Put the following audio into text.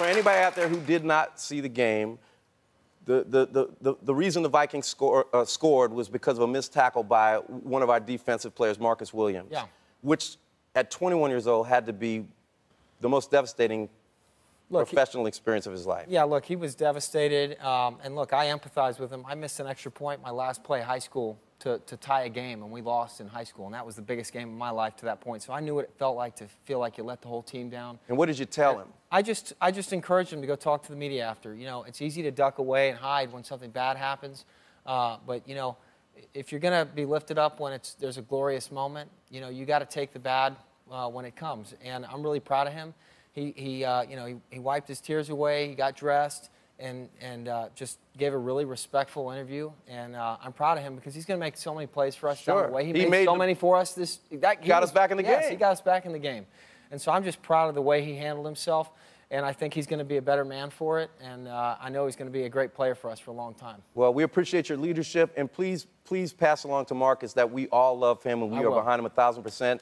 for anybody out there who did not see the game, the reason the Vikings scored was because of a missed tackle by one of our defensive players, Marcus Williams, which at 21 years old had to be the most devastating professional experience of his life. Yeah, look, he was devastated. And look, I empathize with him. I missed an extra point my last play high school to tie a game, and we lost in high school, and that was the biggest game of my life to that point. So I knew what it felt like to feel like you let the whole team down. And what did you tell him? I just encouraged him to go talk to the media after. You know, it's easy to duck away and hide when something bad happens, but you know, if you're gonna be lifted up when there's a glorious moment, you know, you got to take the bad when it comes. And I'm really proud of him. He wiped his tears away. He got dressed and just gave a really respectful interview. And I'm proud of him because he's going to make so many plays for us down the way. He made so many for us. He got us back in the game. And so I'm just proud of the way he handled himself. And I think he's going to be a better man for it. And I know he's going to be a great player for us for a long time. Well, we appreciate your leadership. And please, please pass along to Marcus that we all love him and we are behind him 1,000%.